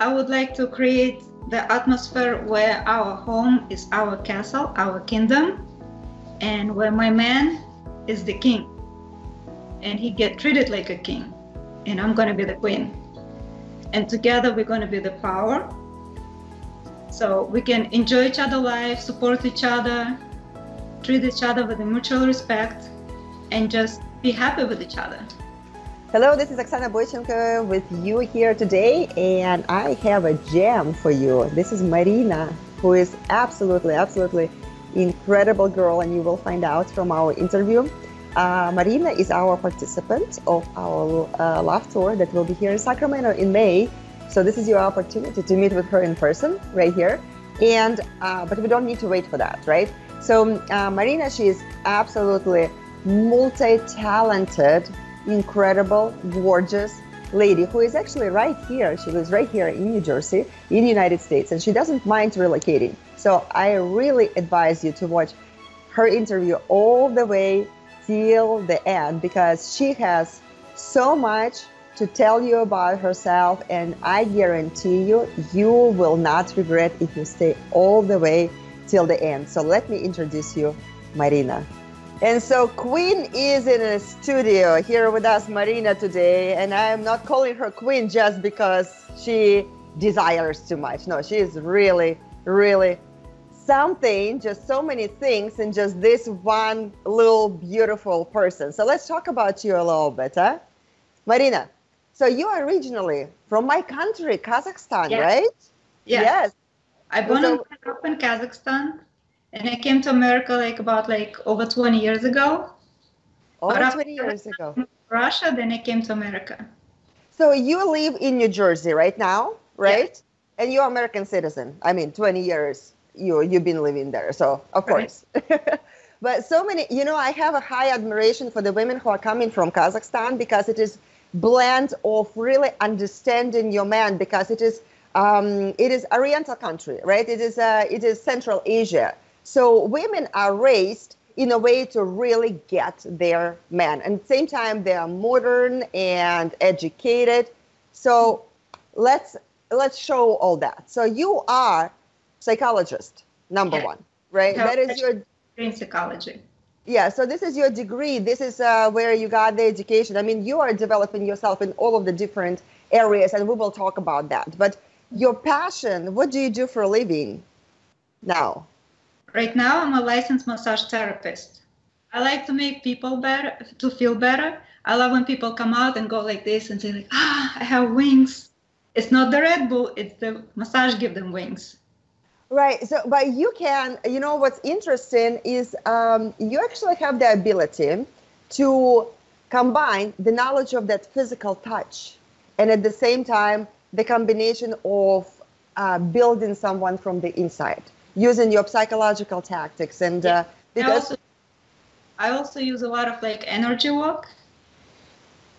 I would like to create the atmosphere where our home is our castle, our kingdom, and where my man is the king, and he get treated like a king, and I'm gonna be the queen, and together we're gonna be the power, so we can enjoy each other's life, support each other, treat each other with mutual respect, and just be happy with each other. Hello, this is Oksana Boychenko with you here today, and I have a gem for you. This is Marina, who is absolutely incredible girl, and you will find out from our interview. Marina is our participant of our Love Tour that will be here in Sacramento in May. So this is your opportunity to meet with her in person right here. And but we don't need to wait for that, right? So Marina, she is absolutely multi-talented, incredible, gorgeous lady who is actually right here. She lives right here in New Jersey, in the United States, and she doesn't mind relocating. So I really advise you to watch her interview all the way till the end, because she has so much to tell you about herself, and I guarantee you, you will not regret if you stay all the way till the end. So let me introduce you, Marina. And so Queen is in a studio here with us, Marina, today, and I am not calling her Queen just because she desires too much. No, she is really, really something, just so many things, and just this one little beautiful person. So let's talk about you a little bit, huh? Marina, so you are originally from my country, Kazakhstan, yes. Right? Yes. Yes. I born and grew up in Kazakhstan. And I came to America about over 20 years ago. Over 20 years ago. Russia, then I came to America. So you live in New Jersey right now, right? Yes. And you're American citizen. I mean, 20 years you've been living there. So of course. Right. But so many, you know, I have a high admiration for the women who are coming from Kazakhstan, because it is blend of really understanding your man, because it is Oriental country, right? It is Central Asia. So women are raised in a way to really get their men. And at the same time, they are modern and educated. So let's show all that. So you are psychologist, number one, right? No, that is your in psychology. Yeah, so this is your degree. This is where you got the education. I mean, you are developing yourself in all of the different areas, and we will talk about that. But your passion, what do you do for a living now? Right now, I'm a licensed massage therapist. I like to make people better, to feel better. I love when people come out and go like this and say, like, ah, I have wings. It's not the Red Bull, it's the massage give them wings. Right, so, but you can, you know, what's interesting is you actually have the ability to combine the knowledge of that physical touch and at the same time, the combination of building someone from the inside, using your psychological tactics. And because I also use a lot of energy work.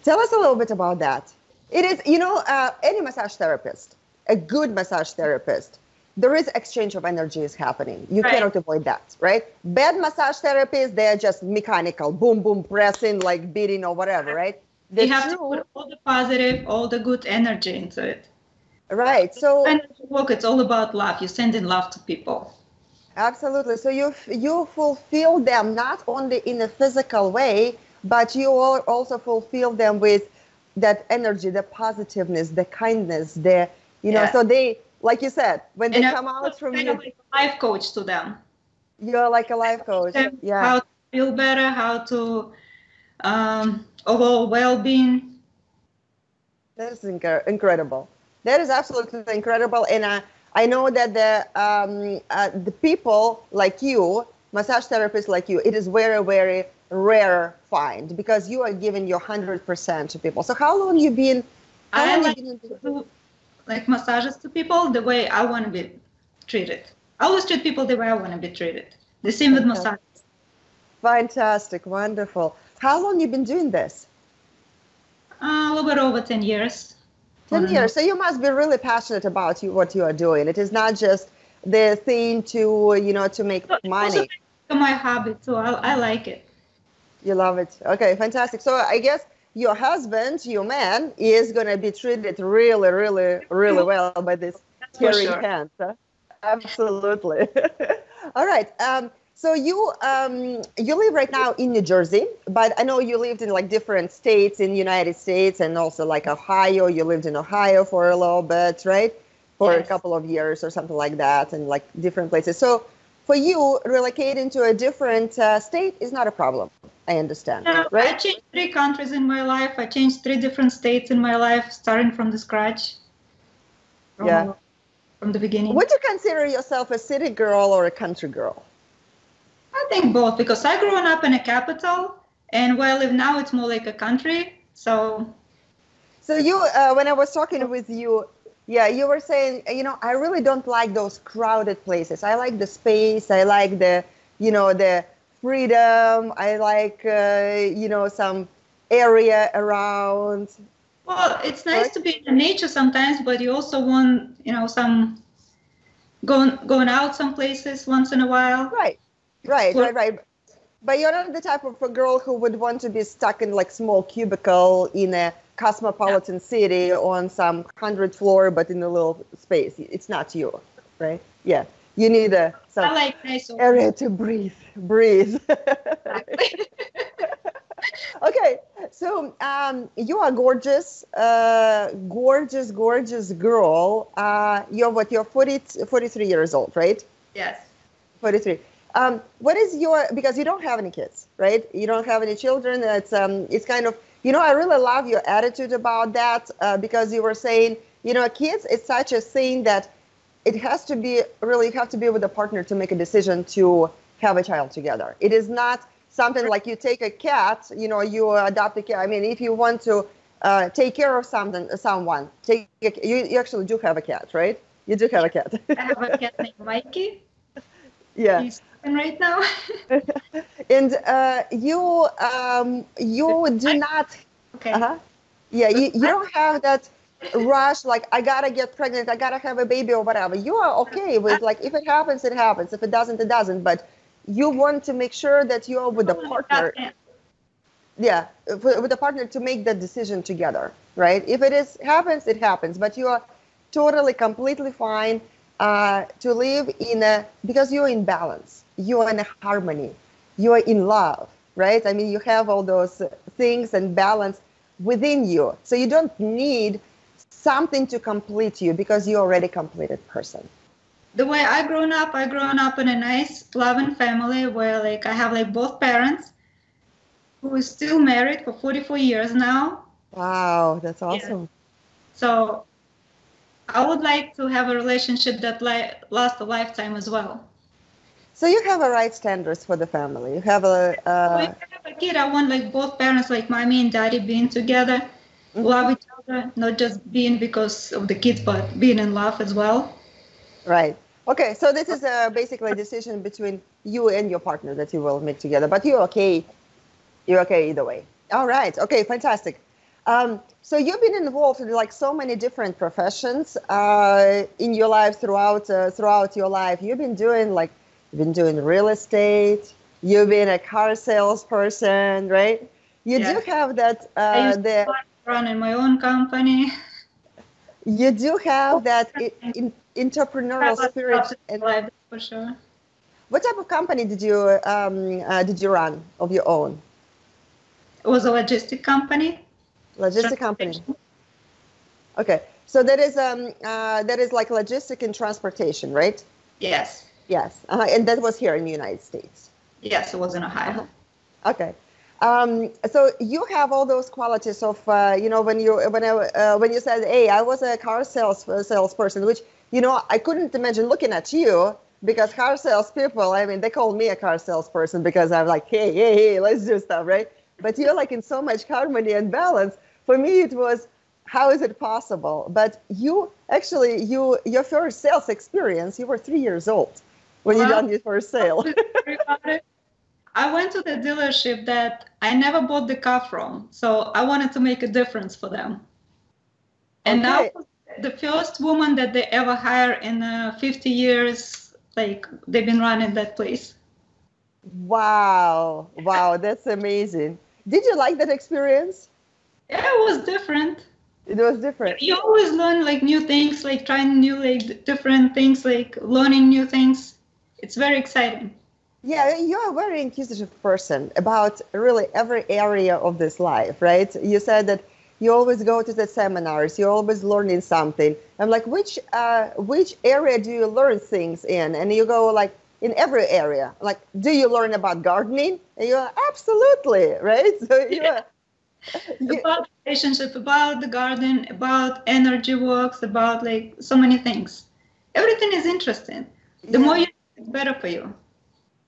Tell us a little bit about that. It is, you know, any massage therapist, a good massage therapist, there is exchange of energy is happening. You cannot avoid that, right? Bad massage therapists, they are just mechanical, boom, boom, pressing, beating or whatever, right? You have to put all the positive, all the good energy into it. Right. So energy work, it's all about love. You're sending love to people. Absolutely. So you fulfill them not only in a physical way, but you also fulfill them with that energy, the positiveness, the kindness, the know. So they, like you said, when they come out from you, like a life coach to them. You're like a life coach. Yeah. How to feel better? How to overall well-being. That is incredible. That is absolutely incredible, and I know that the people like you, massage therapists like you, it is very, very rare find, because you are giving your 100% to people. So how long you been? I like to do massages to people the way I want to be treated. I always treat people the way I want to be treated. The same with massages. Fantastic, wonderful. How long you been doing this? A little bit over 10 years. 10 years. So you must be really passionate about what you are doing. It is not just the thing to, to make money. It's also my hobby, too. I like it. You love it. Okay, fantastic. So I guess your husband, your man, is going to be treated really, really, really well by this caring hand. Absolutely. All right. So you live right now in New Jersey, but I know you lived in like different states in the United States and also like Ohio. You lived in Ohio for a little bit, right? For a couple of years or something like that, and like different places. So for you, relocating to a different state is not a problem. I understand. No, right? I changed 3 countries in my life. I changed 3 different states in my life, starting from the scratch. From the beginning. Would you consider yourself a city girl or a country girl? I think both, because I grew up in a capital, and where I live now, it's more like a country. So you, when I was talking with you, you were saying, you know, I really don't like those crowded places. I like the space. I like the, you know, the freedom. I like, you know, some area around. Well, it's nice to be in nature sometimes, but you also want, you know, some going out some places once in a while. Right. But you're not the type of a girl who would want to be stuck in like small cubicle in a cosmopolitan city on some 100th floor, but in a little space. It's not you, right? Yeah, you need some area to breathe. Okay, so you are gorgeous, gorgeous girl. You're 43 years old, right? Yes. 43. What is your, because you don't have any kids, right? You don't have any children. It's kind of, you know, I really love your attitude about that, because you were saying, you know, kids is such a thing that it has to be, really, you have to be with a partner to make a decision to have a child together. It is not something like you take a cat, you know, you adopt a cat. I mean, if you want to take care of someone, you actually do have a cat, right? You do have a cat. I have a cat named Mikey. Yeah. And right now, and you don't have that rush like I gotta get pregnant, I gotta have a baby or whatever. You are okay with like if it happens, it happens. If it doesn't, it doesn't. But you want to make sure that you are with a partner. Yeah, with a partner to make that decision together, right? If it happens, it happens. But you are totally, completely fine. To live in because you're in balance, you're in harmony, you're in love, right? I mean, you have all those things and balance within you. So you don't need something to complete you because you're already a completed person. The way I've grown up in a nice, loving family where like I have like both parents who is still married for 44 years now. Wow, that's awesome. Yeah. So I would like to have a relationship that lasts a lifetime as well. So you have a right standards for the family. You have a... When I have a kid, I want like both parents, like mommy and daddy, being together, love each other, not just being because of the kids, but being in love as well. Right. Okay, so this is basically a decision between you and your partner that you will make together, but you're okay. You're okay either way. All right. Okay, fantastic. So you've been involved in like so many different professions in your life throughout your life. You've been doing real estate. You've been a car salesperson, right? You do have that. I used to run in my own company. You do have that entrepreneurial spirit in life for sure. What type of company did you run of your own? It was a logistic company. Logistic company. Okay, so that is like logistic and transportation, right? Yes. Yes, and that was here in the United States. Yes, it was in Ohio. Okay, so you have all those qualities of you know, when you said, hey, I was a car salesperson, which, you know, I couldn't imagine looking at you. Because car salespeople, I mean, they call me a car salesperson because I'm like, hey, let's do stuff, right? But you're like in so much harmony and balance. For me, it was, how is it possible? But you actually, your first sales experience, you were 3 years old when you done your first sale. I went to the dealership that I never bought the car from. So I wanted to make a difference for them. And I was the first woman that they ever hire in 50 years, like they've been running that place. Wow. That's amazing. Did you like that experience? Yeah, it was different. It was different. You always learn like new things, like trying new, like different things, like learning new things. It's very exciting. Yeah, you're a very inquisitive person about really every area of this life, right? You said that you always go to the seminars, you're always learning something. I'm like, which area do you learn things in? And you go like, in every area. Like, do you learn about gardening? And you're absolutely, right? So yeah. About relationship, about the garden, about energy works, about like so many things. Everything is interesting. The more you do, it's better for you.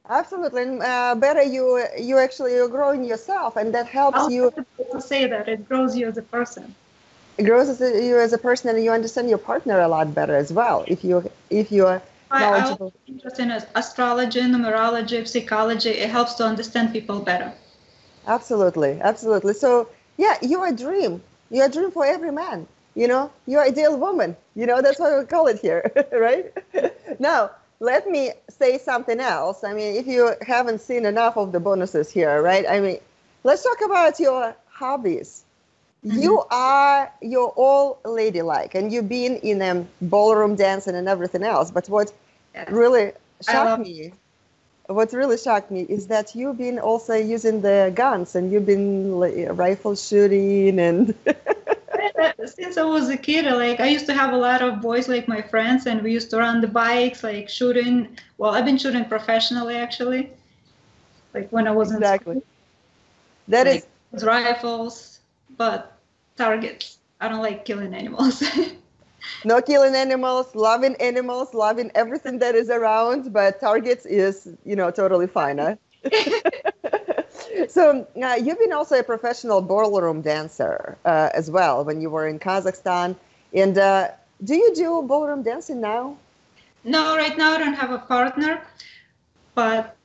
Absolutely, and better you actually you're growing yourself, and that helps you. People say that it grows you as a person. It grows you as a person, and you understand your partner a lot better as well if you're knowledgeable. I'm interested in astrology, numerology, psychology. It helps to understand people better. Absolutely, absolutely. So yeah, you're a dream. You're a dream for every man. You know, you're an ideal woman. You know, that's what we call it here, right? Now. Let me say something else. I mean, if you haven't seen enough of the bonuses here, right? I mean, let's talk about your hobbies. Mm-hmm. You're all ladylike, and you've been in ballroom dancing and everything else. But what really shocked me is that you've been also using the guns, and you've been rifle shooting and... Since I was a kid, like I used to have a lot of boys, like my friends, and we used to run the bikes, like shooting. Well, I've been shooting professionally, actually, like when I was in school. That like, is rifles, but targets. I don't like killing animals. No killing animals, loving everything that is around, but targets is, you know, totally fine, huh? So you've been also a professional ballroom dancer as well when you were in Kazakhstan. And do you do ballroom dancing now? No, right now I don't have a partner, but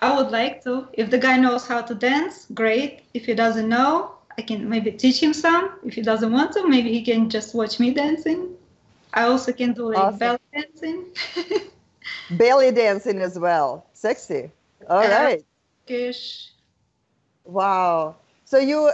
I would like to. If the guy knows how to dance, great. If he doesn't know, I can maybe teach him some. If he doesn't want to, maybe he can just watch me dancing. I also can do like awesome. Belly dancing. Belly dancing as well. Sexy. All right. Turkish. Wow. So you,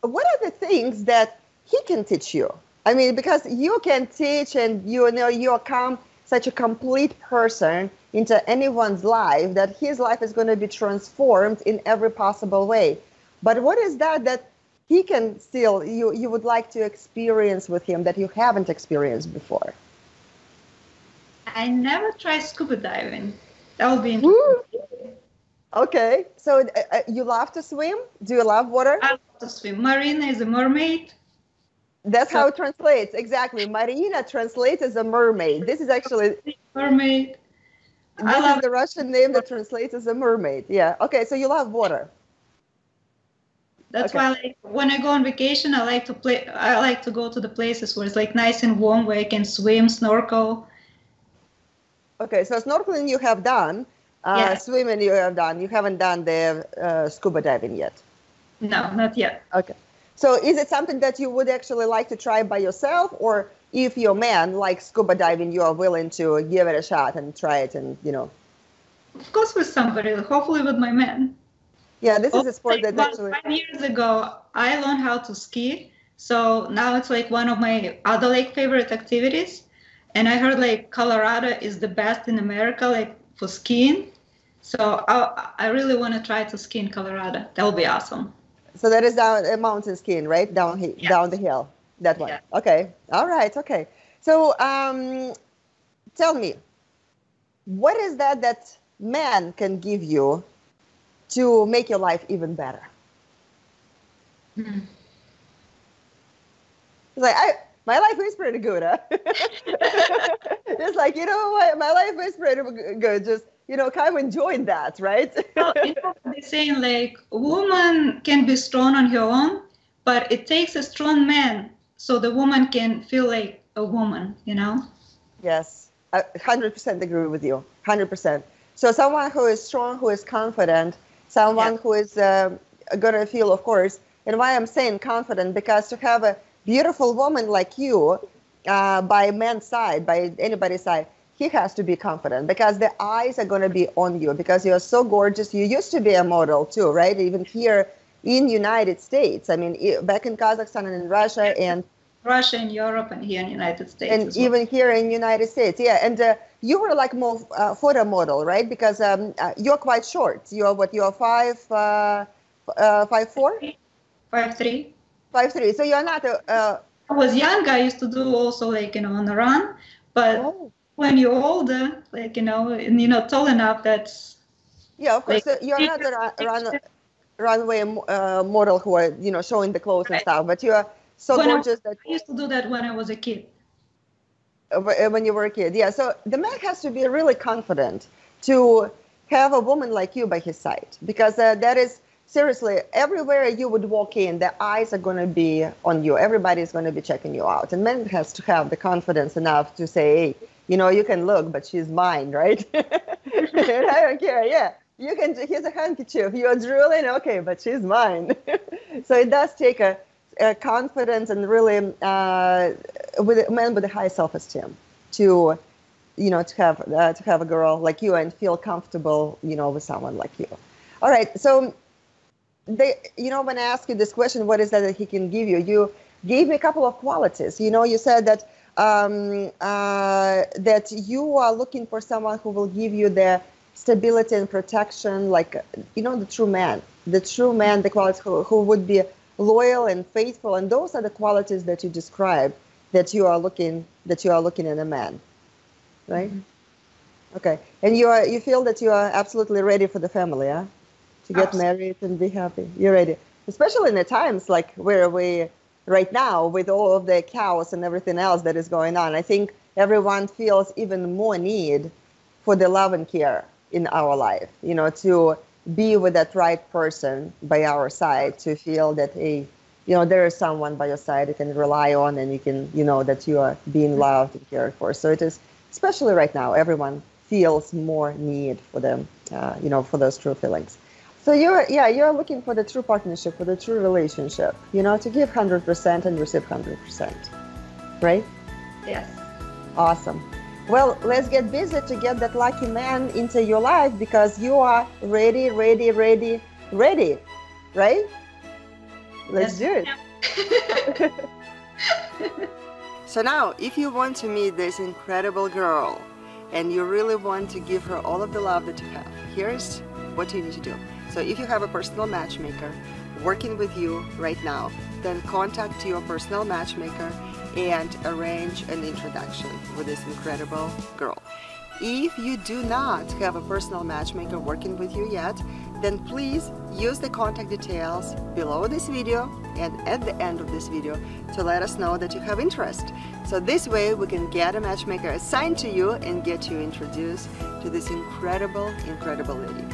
what are the things that he can teach you? I mean, because you can teach and you know you come such a complete person into anyone's life that his life is going to be transformed in every possible way. But what is that he can still, you would like to experience with him that you haven't experienced before? I never tried scuba diving. That would be interesting. Ooh. Okay, so you love to swim? Do you love water? I love to swim. Marina is a mermaid. That's how it translates, exactly. Marina translates as a mermaid. This is actually... Mermaid. This is the Russian name that translates as a mermaid. Yeah, okay, so you love water. That's why like, when I go on vacation, I like to go to the places where it's like nice and warm, where I can swim, snorkel. Okay, so snorkeling you have done. Swimming you have done. You haven't done the scuba diving yet. No, not yet. Okay. So is it something that you would actually like to try by yourself? Or if your man likes scuba diving, you are willing to give it a shot and try it and, you know? Of course with somebody. Hopefully with my man. Yeah, this is a sport that actually... 5 years ago, I learned how to ski. So now it's like one of my other like favorite activities. And I heard like Colorado is the best in America, like for skiing. So I really want to try to ski in Colorado. That would be awesome. So that is down mountain skiing, right? Down the hill, that one. Yeah. Okay. All right. Okay. So tell me, what is that man can give you to make your life even better? Mm-hmm. Like my life is pretty good, huh? It's like, you know what, my life is pretty good. Just, you know, kind of enjoying that, right? Well, you know, they're saying like, a woman can be strong on her own, but it takes a strong man so the woman can feel like a woman, you know? Yes, I 100% agree with you, 100%. So someone who is strong, who is confident, someone who is going to feel, of course, and why I'm saying confident, because to have a beautiful woman like you, by man's side, by anybody's side, he has to be confident because the eyes are going to be on you because you're so gorgeous. You used to be a model too, right? Even here in United States. I mean, back in Kazakhstan and in Russia and Europe and here in United States. And as well. Even here in United States. Yeah. And you were like more photo model, right? Because you're quite short. You're what? You're 5'4"? 5'3". 5'3". So you're not a... I was young. I used to do also like, you know, on the run. But when you're older, like, you know, and you're not tall enough, that's... Yeah, of course. Like, so you're not a runway model who are, you know, showing the clothes and stuff. But you're so gorgeous. I used to do that when I was a kid. When you were a kid. Yeah. So the man has to be really confident to have a woman like you by his side. Because that is... Seriously, everywhere you would walk in, the eyes are going to be on you. Everybody's going to be checking you out. And men has to have the confidence enough to say, hey, you know, you can look, but she's mine, right? I don't care. Yeah, you can. Here's a handkerchief. You're drooling. Okay, but she's mine. So it does take a confidence and really with a man with a high self-esteem to, you know, to have a girl like you and feel comfortable, you know, with someone like you. All right. So. They, you know, when I ask you this question, what is that he can give you? You gave me a couple of qualities. You know, you said that that you are looking for someone who will give you the stability and protection, like, you know, the true man, the qualities who would be loyal and faithful. And those are the qualities that you described that you are looking in a man, right? Mm-hmm. Okay, and you are, you feel that you are absolutely ready for the family, huh? To get married and be happy. You're ready. Especially in the times like where we right now with all of the chaos and everything else that is going on. I think everyone feels even more need for the love and care in our life, you know, to be with that right person by our side, to feel that, hey, you know, there is someone by your side you can rely on and you can, you know, that you are being loved and cared for. So it is, especially right now, everyone feels more need for them, you know, for those true feelings. So you're, yeah, you're looking for the true partnership, for the true relationship, you know, to give 100% and receive 100%, right? Yes. Awesome. Well, let's get busy to get that lucky man into your life because you are ready, ready, ready, ready, right? Let's do it. So now, if you want to meet this incredible girl and you really want to give her all of the love that you have, here's what you need to do. So if you have a personal matchmaker working with you right now, then contact your personal matchmaker and arrange an introduction with this incredible girl. If you do not have a personal matchmaker working with you yet, then please use the contact details below this video and at the end of this video to let us know that you have interest. So this way we can get a matchmaker assigned to you and get you introduced to this incredible, incredible lady.